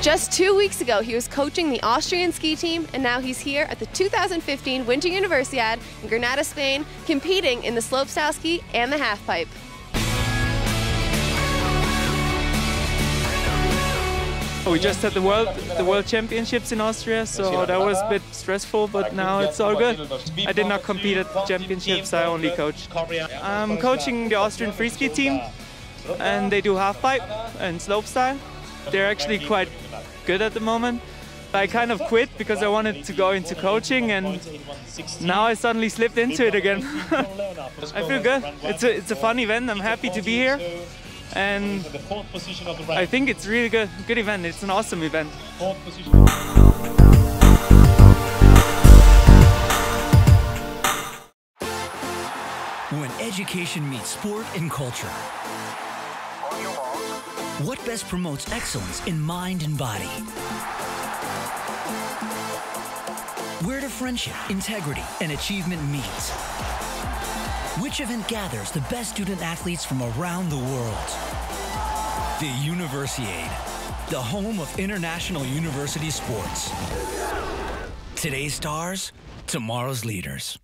Just 2 weeks ago, he was coaching the Austrian ski team, and now he's here at the 2015 Winter Universiade in Granada, Spain, competing in the slopestyle ski and the halfpipe. We just had the World Championships in Austria, so that was a bit stressful, but now it's all good. I did not compete at the championships, I only coached. I'm coaching the Austrian free ski team, and they do halfpipe and slopestyle. They're actually quite good at the moment. I kind of quit because I wanted to go into coaching, and now I suddenly slipped into it again. I feel good. It's a fun event. I'm happy to be here. And I think it's really good event. It's an awesome event. When education meets sport and culture, what best promotes excellence in mind and body? Where do friendship, integrity, and achievement meet? Which event gathers the best student-athletes from around the world? The Universiade, the home of international university sports. Today's stars, tomorrow's leaders.